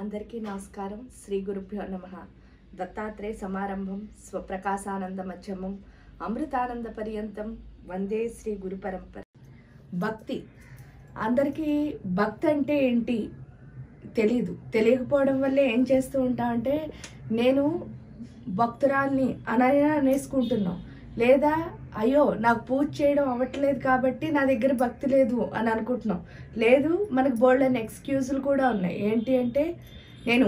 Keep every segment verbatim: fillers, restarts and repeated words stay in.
అందరికీ నమస్కారం. శ్రీ గురుభ్యో నమః. దత్తాత్రేయ సమారంభం స్వప్రకాశానంద మధ్యమం అమృతానంద పర్యంతం వందే శ్రీ గురు పరంపర. భక్తి అందరికీ భక్తి అంటే ఏంటి తెలీదు. తెలియకపోవడం వల్లే ఏం చేస్తూ ఉంటా అంటే నేను భక్తురాల్ని అనైనా నేర్చుకుంటున్నాం, లేదా అయ్యో నాకు పూజ చేయడం అవ్వట్లేదు కాబట్టి నా దగ్గర భక్తి లేదు అని అనుకుంటున్నాం. లేదు, మనకు బోల్డ్ అనే ఎక్స్క్యూజులు కూడా ఉన్నాయి. ఏంటి అంటే నేను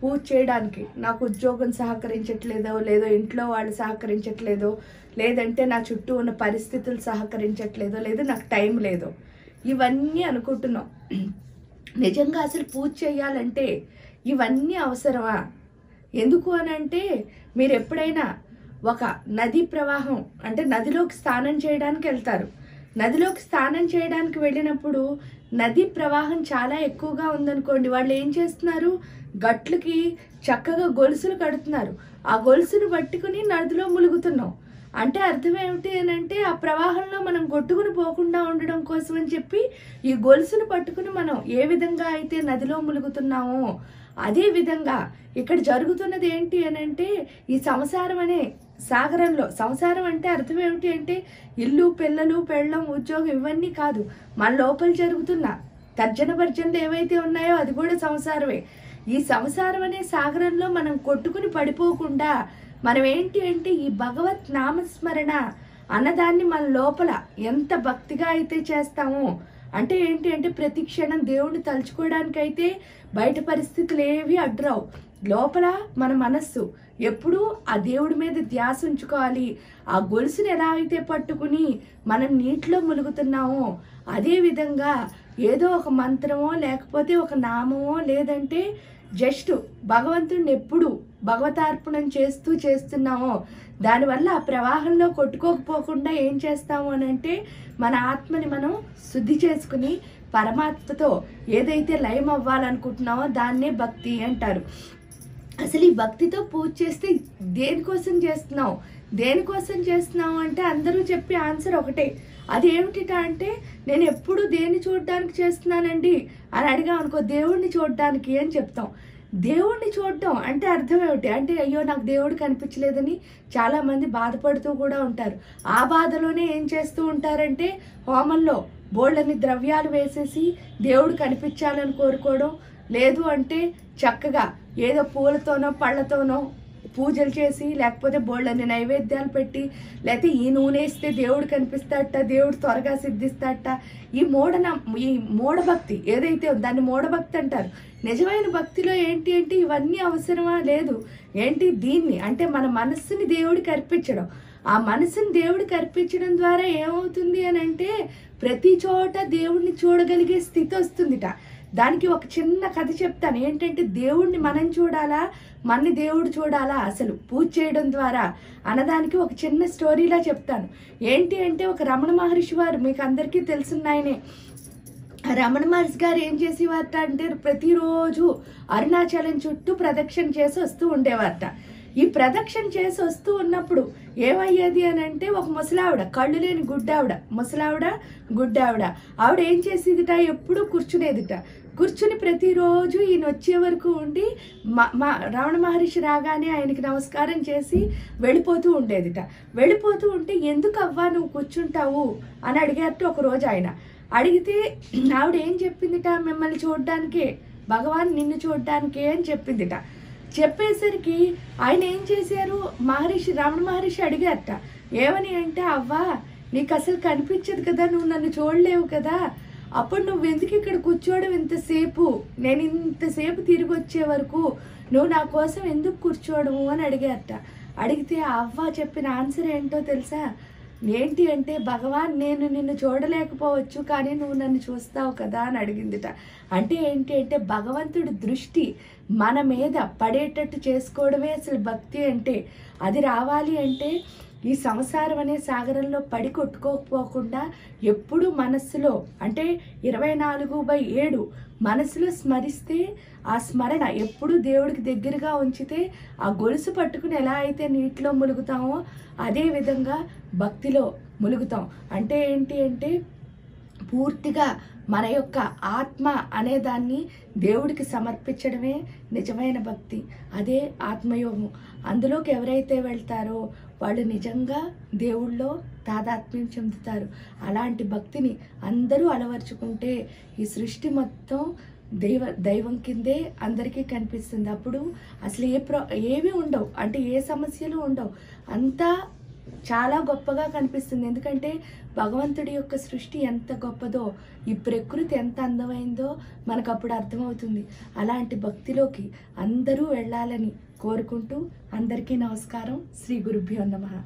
పూజ చేయడానికి నాకు ఉద్యోగం సహకరించట్లేదో, లేదో ఇంట్లో వాళ్ళు సహకరించట్లేదో, లేదంటే నా చుట్టూ ఉన్న పరిస్థితులు సహకరించట్లేదో, లేదో నాకు టైం లేదో, ఇవన్నీ అనుకుంటున్నాం. నిజంగా అసలు పూజ చేయాలంటే ఇవన్నీ అవసరమా? ఎందుకు అని అంటే మీరు ఎప్పుడైనా ఒక నది ప్రవాహం అంటే నదిలోకి స్నానం చేయడానికి వెళ్తారు. నదిలోకి స్నానం చేయడానికి వెళ్ళినప్పుడు నది ప్రవాహం చాలా ఎక్కువగా ఉందనుకోండి, వాళ్ళు ఏం చేస్తున్నారు, గట్లకి చక్కగా గొలుసులు కడుతున్నారు. ఆ గొలుసును పట్టుకుని నదిలో ములుగుతున్నాం అంటే అర్థం ఏమిటి అని అంటే ఆ ప్రవాహంలో మనం కొట్టుకుని పోకుండా ఉండడం కోసం అని చెప్పి ఈ గొలుసును పట్టుకుని మనం ఏ విధంగా అయితే నదిలో ములుగుతున్నామో అదేవిధంగా ఇక్కడ జరుగుతున్నది ఏంటి అని అంటే ఈ సంసారం అనే సాగరంలో, సంసారం అంటే అర్థం ఏమిటి అంటే ఇల్లు, పిల్లలు, పెళ్ళం, ఉద్యోగం ఇవన్నీ కాదు, మన లోపల జరుగుతున్న తర్జన భర్జనలు ఏవైతే ఉన్నాయో అది కూడా సంసారమే. ఈ సంసారం అనే సాగరంలో మనం కొట్టుకుని పడిపోకుండా మనం ఏంటి అంటే ఈ భగవత్ నామస్మరణ అన్నదాన్ని మన లోపల ఎంత భక్తిగా అయితే చేస్తామో, అంటే ఏంటి అంటే ప్రతి క్షణం దేవుణ్ణి తలుచుకోవడానికైతే బయట పరిస్థితులు ఏవి అడ్డురావు. లోపల మన మనస్సు ఎప్పుడూ ఆ దేవుడి మీద ధ్యాస ఉంచుకోవాలి. ఆ గొలుసుని ఎలా అయితే పట్టుకుని మనం నీటిలో ములుగుతున్నామో అదేవిధంగా ఏదో ఒక మంత్రమో, లేకపోతే ఒక నామమో, లేదంటే జస్ట్ భగవంతుడిని ఎప్పుడు భగవతార్పణం చేస్తూ చేస్తున్నామో దానివల్ల ఆ ప్రవాహంలో కొట్టుకోకపోకుండా ఏం చేస్తాము అని అంటే మన ఆత్మని మనం శుద్ధి చేసుకుని పరమాత్మతో ఏదైతే లయం అవ్వాలనుకుంటున్నామో దాన్నే భక్తి అంటారు. అసలు ఈ భక్తితో పూజ చేస్తే దేనికోసం చేస్తున్నావు, దేనికోసం చేస్తున్నావు అంటే అందరూ చెప్పే ఆన్సర్ ఒకటే, అదేమిటిట అంటే నేను ఎప్పుడు దేన్ని చూడడానికి చేస్తున్నానండి అని అడిగాం అనుకో, దేవుడిని చూడడానికి అని చెప్తాం. దేవుడిని చూడటం అంటే అర్థం ఏమిటి అంటే అయ్యో నాకు దేవుడు కనిపించలేదని చాలామంది బాధపడుతూ కూడా ఉంటారు. ఆ బాధలోనే ఏం చేస్తూ ఉంటారంటే హోమంలో బోళ్ళని ద్రవ్యాలు వేసేసి దేవుడు కనిపించాలని కోరుకోవడం, లేదు అంటే చక్కగా ఏదో పూలతోనో పళ్ళతోనో పూజలు చేసి, లేకపోతే బోళ్ళని నైవేద్యాలు పెట్టి, లేకపోతే ఈ నూనె ఇస్తే దేవుడు కనిపిస్తాడట, దేవుడు త్వరగా సిద్ధిస్తాడట, ఈ మూఢన ఈ మూఢభక్తి ఏదైతే దాన్ని మూఢభక్తి అంటారు. నిజమైన భక్తిలో ఏంటి అంటే ఇవన్నీ అవసరమా? లేదు. ఏంటి దీన్ని అంటే మన మనస్సుని దేవుడికి అర్పించడం. ఆ మనసుని దేవుడికి అర్పించడం ద్వారా ఏమవుతుంది అని అంటే ప్రతి చోట దేవుడిని చూడగలిగే స్థితి వస్తుందిట. దానికి ఒక చిన్న కథ చెప్తాను. ఏంటంటే దేవుడిని మనం చూడాలా, మన దేవుడు చూడాలా అసలు పూజ చేయడం ద్వారా అన్నదానికి ఒక చిన్న స్టోరీలా చెప్తాను. ఏంటి అంటే ఒక రమణ మహర్షి వారు, మీకు అందరికీ తెలుసున్నాయనే, రమణ మహర్షి గారు ఏం చేసేవారట అంటే ప్రతిరోజు అరుణాచలం చుట్టూ ప్రదక్షిణ చేసి వస్తూ ఉండేవారట. ఈ ప్రదక్షిణ చేసి వస్తూ ఉన్నప్పుడు ఏమయ్యేది అని అంటే ఒక ముసలావిడ, కళ్ళు లేని గుడ్డావిడ, ముసలావిడ గుడ్డావిడ, ఆవిడ ఏం చేసేదిట ఎప్పుడు కూర్చునేదిట. కూర్చుని ప్రతిరోజు ఈయన వచ్చే వరకు ఉండి మా రమణ మహర్షి రాగానే ఆయనకి నమస్కారం చేసి వెళ్ళిపోతూ ఉండేదిట. వెళ్ళిపోతూ ఉంటే ఎందుకు అవ్వా నువ్వు కూర్చుంటావు అని అడిగారట ఒకరోజు ఆయన. అడిగితే ఆవిడ ఏం చెప్పిందిట, మిమ్మల్ని చూడ్డానికే భగవాన్, నిన్ను చూడ్డానికే అని చెప్పిందిట. చెప్పేసరికి ఆయన ఏం చేశారు, మహర్షి రమణ మహర్షి అడిగారట ఏమని అంటే అవ్వా నీకు అసలు కనిపించదు కదా, నువ్వు నన్ను చూడలేవు కదా, అప్పుడు నువ్వు ఎందుకు ఇక్కడ కూర్చోవడం ఇంతసేపు, నేను ఇంతసేపు తిరిగి వచ్చే వరకు నువ్వు నా కోసం ఎందుకు కూర్చోవడము అని అడిగారట. అడిగితే ఆ అవ్వ చెప్పిన ఆన్సర్ ఏంటో తెలుసా, ఏంటి అంటే భగవాన్ నేను నిన్ను చూడలేకపోవచ్చు కానీ నువ్వు నన్ను చూస్తావు కదా అని అడిగిందిట. అంటే ఏంటి అంటే భగవంతుడి దృష్టి మన మీద పడేటట్టు చేసుకోవడమే అసలు భక్తి అంటే. అది రావాలి అంటే ఈ సంసారం అనే సాగరంలో పడి కొట్టుకోకపోకుండా ఎప్పుడు మనస్సులో అంటే ఇరవై నాలుగు బై ఏడు మనసులో స్మరిస్తే, ఆ స్మరణ ఎప్పుడు దేవుడికి దగ్గరగా ఉంచితే, ఆ గొలుసు పట్టుకుని ఎలా అయితే నీటిలో ములుగుతామో అదేవిధంగా భక్తిలో ములుగుతాం. అంటే ఏంటి అంటే పూర్తిగా మన యొక్క ఆత్మ అనే దాన్ని దేవుడికి సమర్పించడమే నిజమైన భక్తి. అదే ఆత్మయోగం. అందులోకి ఎవరైతే వెళ్తారో వాళ్ళు నిజంగా దేవుళ్ళో తాదాత్మ్యం చెందుతారు. అలాంటి భక్తిని అందరూ అలవర్చుకుంటే ఈ సృష్టి మొత్తం దైవ దైవం కిందే అందరికీ కనిపిస్తుంది. అప్పుడు అసలు ఏ ప్రో ఏమీ ఉండవు, అంటే ఏ సమస్యలు ఉండవు, అంతా చాలా గొప్పగా కనిపిస్తుంది. ఎందుకంటే భగవంతుడి యొక్క సృష్టి ఎంత గొప్పదో, ఈ ప్రకృతి ఎంత అందమైందో మనకు అప్పుడు అర్థమవుతుంది. అలాంటి భక్తిలోకి అందరూ వెళ్ళాలని కోరుకుంటూ అందరికీ నమస్కారం. శ్రీ గురుభ్యో నమః.